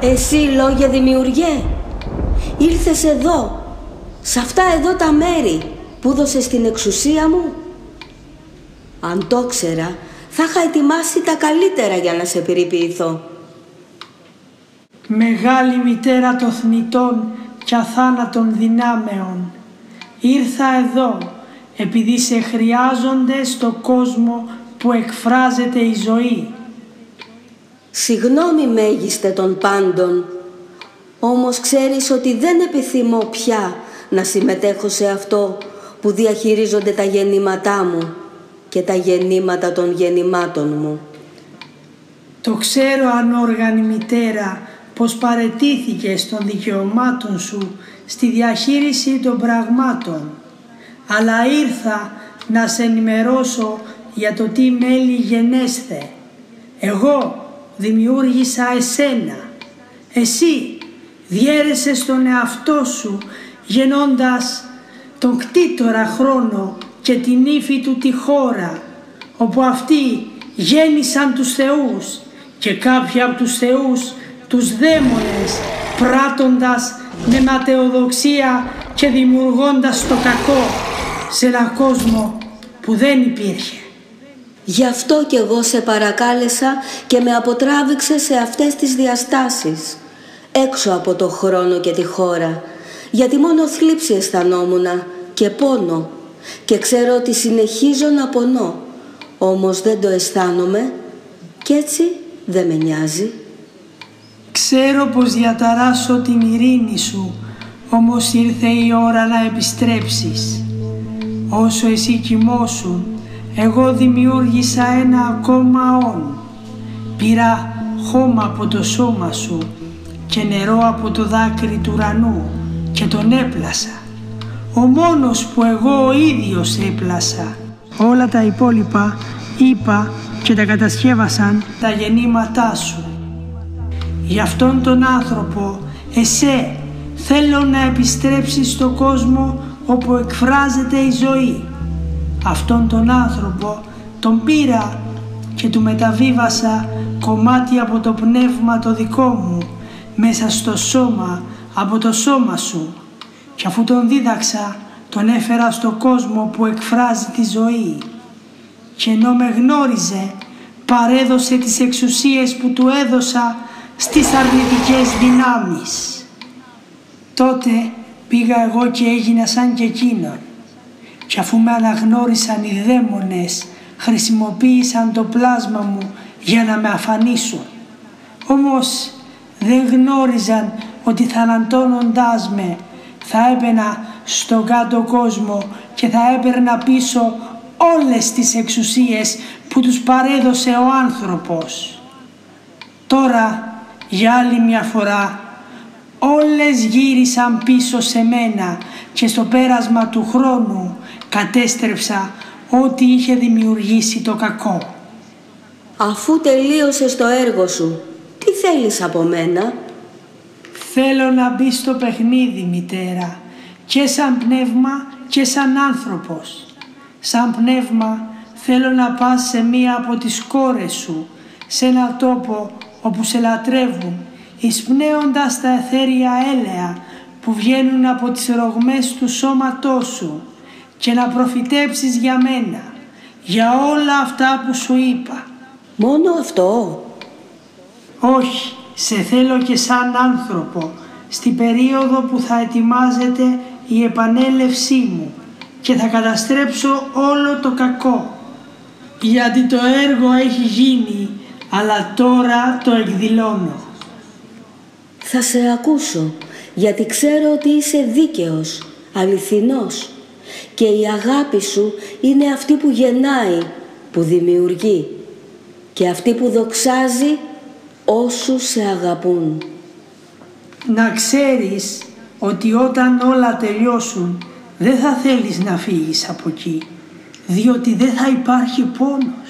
Εσύ λόγια δημιουργέ, ήλθες εδώ, σε αυτά εδώ τα μέρη που δώσες την εξουσία μου. Αν το ξέρα, θα είχα ετοιμάσει τα καλύτερα για να σε περιποιηθώ. Μεγάλη μητέρα των θνητών και αθάνατων δυνάμεων, ήρθα εδώ επειδή σε χρειάζονται στο κόσμο που εκφράζεται η ζωή. Συγγνώμη μέγιστε των πάντων, όμως ξέρεις ότι δεν επιθυμώ πια να συμμετέχω σε αυτό που διαχειρίζονται τα γεννήματά μου και τα γεννήματα των γεννημάτων μου. Το ξέρω, ανόργανη μητέρα, πως παρετήθηκες των δικαιωμάτων σου στη διαχείριση των πραγμάτων, αλλά ήρθα να σε ενημερώσω για το τι μέλη γενέσθε. Εγώ δημιούργησα εσένα. Εσύ διέρεσες τον εαυτό σου γεννώντας τον κτήτορα χρόνο και την ύφη του τη χώρα, όπου αυτοί γέννησαν τους θεούς και κάποιοι από τους θεούς τους δαίμονες, πράττοντας με ματαιοδοξία και δημιουργώντας το κακό σε έναν κόσμο που δεν υπήρχε. Γι' αυτό κι εγώ σε παρακάλεσα και με αποτράβηξε σε αυτές τις διαστάσεις, έξω από το χρόνο και τη χώρα, γιατί μόνο θλίψη αισθανόμουνα και πόνο και ξέρω ότι συνεχίζω να πονώ, όμως δεν το αισθάνομαι κι έτσι δεν με νοιάζει. Ξέρω πως διαταράσσω την ειρήνη σου, όμως ήρθε η ώρα να επιστρέψεις. Όσο εσύ κοιμώσουν, εγώ δημιούργησα ένα ακόμα όν. Πήρα χώμα από το σώμα σου και νερό από το δάκρυ του ουρανού και τον έπλασα. Ο μόνος που εγώ ο ίδιος έπλασα. Όλα τα υπόλοιπα είπα και τα κατασκεύασαν τα γεννήματά σου. Γι' αυτόν τον άνθρωπο, εσέ, θέλω να επιστρέψεις στον κόσμο όπου εκφράζεται η ζωή. Αυτόν τον άνθρωπο τον πήρα και του μεταβίβασα κομμάτι από το πνεύμα το δικό μου μέσα στο σώμα, από το σώμα σου. Και αφού τον δίδαξα, τον έφερα στον κόσμο που εκφράζει τη ζωή. Και ενώ με γνώριζε, παρέδωσε τις εξουσίες που του έδωσα στις αρνητικές δυνάμεις. Τότε πήγα εγώ και έγινα σαν και εκείνον. Και αφού με αναγνώρισαν οι δαίμονες, χρησιμοποίησαν το πλάσμα μου για να με αφανίσουν. Όμως δεν γνώριζαν ότι θανατώνοντάς με, θα έμπαινα στον κάτω κόσμο και θα έπαιρνα πίσω όλες τις εξουσίες που τους παρέδωσε ο άνθρωπος. Τώρα, για άλλη μια φορά, όλες γύρισαν πίσω σε μένα και στο πέρασμα του χρόνου κατέστρεψα ό,τι είχε δημιουργήσει το κακό. Αφού τελείωσες το έργο σου, τι θέλεις από μένα? Θέλω να μπει στο παιχνίδι, μητέρα, και σαν πνεύμα και σαν άνθρωπος. Σαν πνεύμα θέλω να πας σε μία από τις κόρες σου, σε ένα τόπο όπου σε λατρεύουν, εισπνέοντας τα αιθέρια έλαια που βγαίνουν από τις ρογμές του σώματός σου, και να προφητέψεις για μένα, για όλα αυτά που σου είπα. Μόνο αυτό? Όχι, σε θέλω και σαν άνθρωπο, στην περίοδο που θα ετοιμάζεται η επανέλευσή μου και θα καταστρέψω όλο το κακό. Γιατί το έργο έχει γίνει, αλλά τώρα το εκδηλώνω. Θα σε ακούσω, γιατί ξέρω ότι είσαι δίκαιος, αληθινός, και η αγάπη σου είναι αυτή που γεννάει, που δημιουργεί, και αυτή που δοξάζει όσους σε αγαπούν. Να ξέρεις ότι όταν όλα τελειώσουν, δεν θα θέλεις να φύγεις από εκεί, διότι δεν θα υπάρχει πόνος.